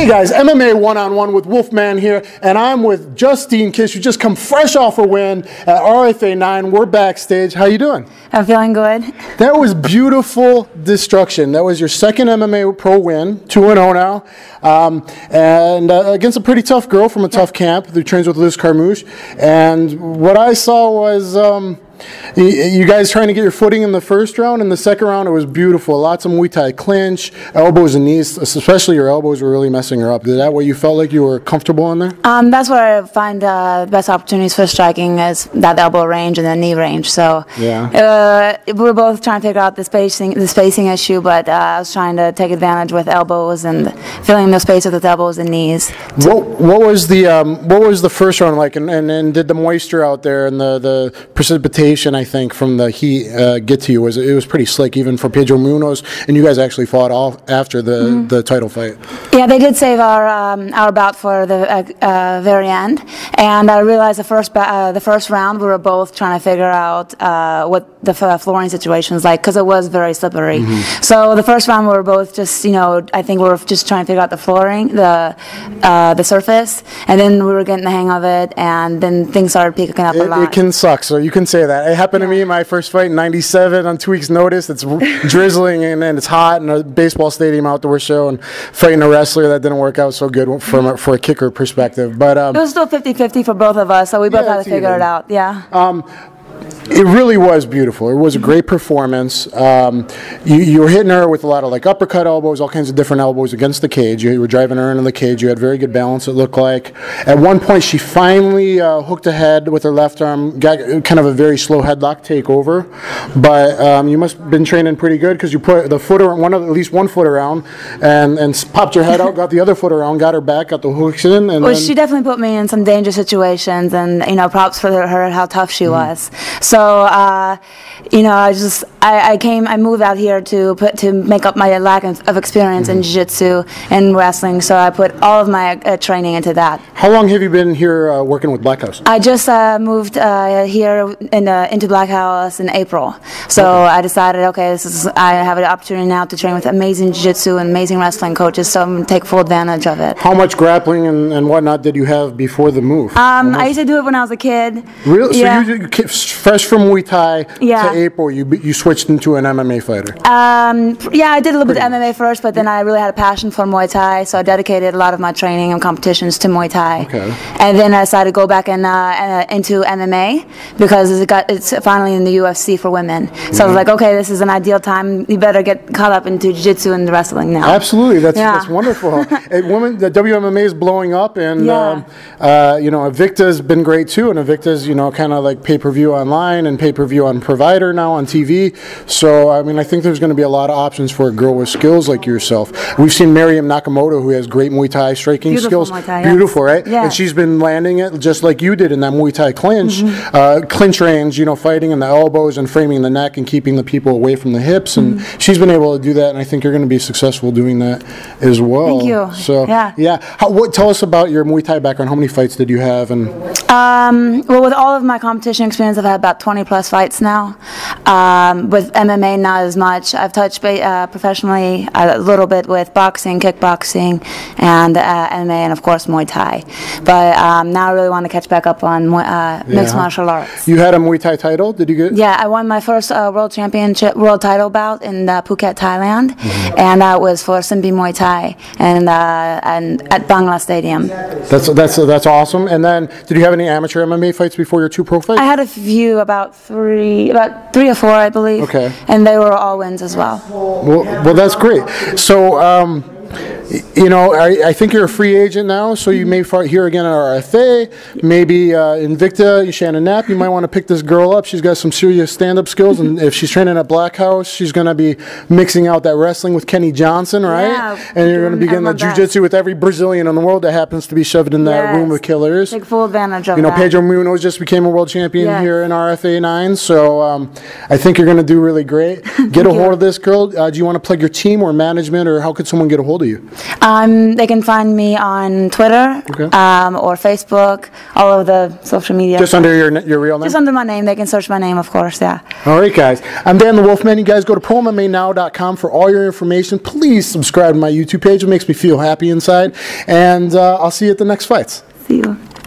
Hey guys, MMA one-on-one with Wolfman here, and I'm with Justine Kish, who just come fresh off a win at RFA 9. We're backstage. How you doing? I'm feeling good. That was beautiful destruction. That was your second MMA pro win, 2-0 now, against a pretty tough girl from a tough camp who trains with Liz Carmouche. And what I saw was you guys trying to get your footing in the first round. In the second round, it was beautiful. Lots of Muay Thai clinch, elbows and knees, especially your elbows were really messing her up. Is that what you felt like you were comfortable in there? That's what I find the best opportunities for striking is that elbow range and the knee range. So yeah, we were both trying to figure out the spacing issue, but I was trying to take advantage with elbows and filling the space with elbows and knees. What was the first round like? And did the moisture out there and the precipitation, I think, from the heat get to you? It was pretty slick, even for Pedro Munoz, and you guys actually fought off after the title fight. Yeah, they did save our bout for the very end, and I realized the first round we were both trying to figure out what the flooring situation was like, because it was very slippery. Mm-hmm. So the first round we were both just, you know, I think we were just trying to figure out the flooring, the surface, and then we were getting the hang of it, and then things started peaking up a lot. It can suck, so you can say that. It happened to me in my first fight in '97 on 2 weeks' notice. It's drizzling and then it's hot in a baseball stadium outdoor show, and fighting a wrestler that didn't work out so good for a kicker perspective. But it was still 50-50 for both of us, so we both had to figure it out. Yeah. It really was beautiful. It was a great performance. You were hitting her with a lot of like uppercut elbows, all kinds of different elbows against the cage. You were driving her into the cage. You had very good balance, it looked like. At one point, she finally hooked a head with her left arm, got kind of a very slow headlock takeover. But you must have been training pretty good, because you put the foot around, at least one foot around, and popped her head out, got the other foot around, got her back, got the hooks in. And well, she definitely put me in some dangerous situations, and you know, props for her, how tough she was. So, you know, I moved out here to make up my lack of experience in jiu-jitsu and wrestling, so I put all of my training into that. How long have you been here working with Black House? I just moved here into Black House in April. So I decided, okay, I have an opportunity now to train with amazing jiu-jitsu and amazing wrestling coaches, so I'm going to take full advantage of it. How much grappling and whatnot did you have before the move? I used to do it when I was a kid. Really? Yeah. So you did fresh from Muay Thai to April, you switched into an MMA fighter. Yeah, I did a little bit of MMA first, but then I really had a passion for Muay Thai, so I dedicated a lot of my training and competitions to Muay Thai. Okay. And then I decided to go back in, into MMA, because it's finally in the UFC for women. So I was like, okay, this is an ideal time. You better get caught up into jiu-jitsu and wrestling now. Absolutely. That's wonderful. The WMMA is blowing up, and you know, Invicta's been great too, and Invicta's, you know, kind of like pay-per-view online, and pay-per-view on provider now on TV. So I mean, I think there's going to be a lot of options for a girl with skills like yourself. We've seen Mariam Nakamoto, who has great Muay Thai striking skills. Muay Thai, beautiful, right? Yeah. And she's been landing it just like you did in that Muay Thai clinch, clinch range, you know, fighting in the elbows and framing the neck and keeping the people away from the hips. And she's been able to do that, and I think you're going to be successful doing that as well. Thank you. So tell us about your Muay Thai background. How many fights did you have? And well, with all of my competition experience, I've had about 20-plus fights now. With MMA, not as much. I've touched professionally a little bit with boxing, kickboxing, and MMA, and of course Muay Thai. But now I really want to catch back up on mixed martial arts. You had a Muay Thai title? Did you get? Yeah, I won my first world title bout in Phuket, Thailand, and that was for Simbi Muay Thai and at Bangla Stadium. That's awesome. And then, did you have any amateur MMA fights before your two pro fights? I had a few. About three or four, I believe. Okay. And they were all wins as well. Well, that's great. So, you know, I think you're a free agent now, so you may fight here again at RFA, maybe Invicta, Shannon Knapp. You might want to pick this girl up. She's got some serious stand-up skills, and if she's training at Black House, she's going to be mixing out that wrestling with Kenny Johnson, right? Yeah, and you're going to be getting the jiu-jitsu with every Brazilian in the world that happens to be shoved in that room with killers. Take full advantage of that. You know, Pedro Munoz just became a world champion here in RFA 9, so I think you're going to do really great. Get a hold of this girl. Do you want to plug your team or management, or how could someone get a hold follow you? They can find me on Twitter, okay, or Facebook, all of the social media. Just under your real name? Just under my name. They can search my name, of course, yeah. All right, guys. I'm Dan the Wolfman. You guys go to ProMMANow.com for all your information. Please subscribe to my YouTube page. It makes me feel happy inside. And I'll see you at the next fights. See you.